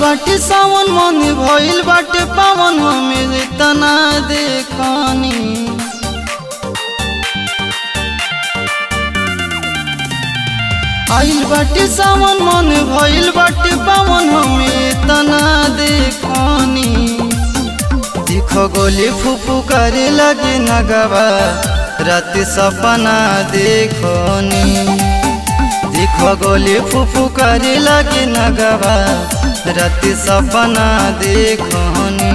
बाटे सावन मन भइल बाटे पावन हमें इतना देखनी आइल बाटे सावन मन भइल बाटे पावन हमें इतना देखनी देख गोली फूफू करे लगे नगवा रात सपना देखनी गोली फूफू करे लगे नगवा रात सपना देखनी।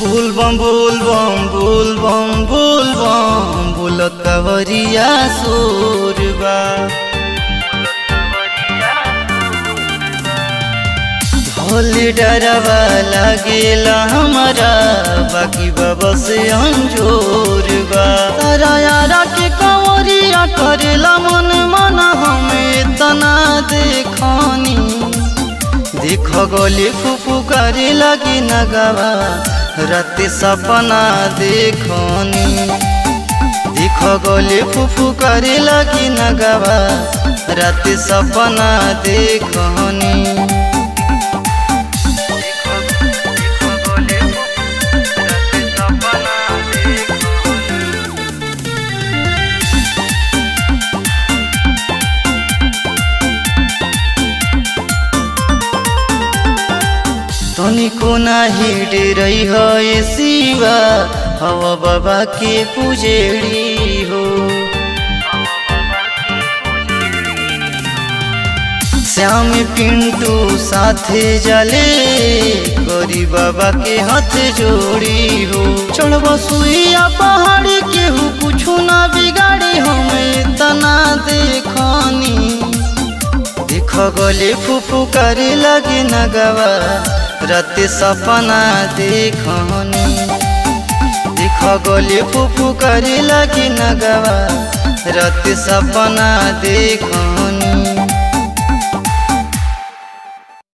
बोलबम बोलबम बोलबम बोलबम बोलत कवरिया सुरबा भोली डरवा लगेला हमारा बाकी बाबा से अंजोरबा तारा यारा के कवरिया करेला मन माना हमें इतना देखनी देख गोली फूफू करे लगे नगवा रात सपना देखनी देख गोली फूफू करे लगे नगवा रात सपना देखनी। तनिको नाही डरई हो शिवा हवा बाबा के पुजेड़ी हो श्याम पिंटू साथे जले गौरी बाबा के हाथ जोड़ी हो चढ़बा सुइया पहाड़ के हो कुछ ना बिगाड़ी हमें तना देखनी देख गोली फूफू करे लगे नगवा रात सपना देखनी देख गोली फूफू करे लगे नगवा रात सपना देखनी।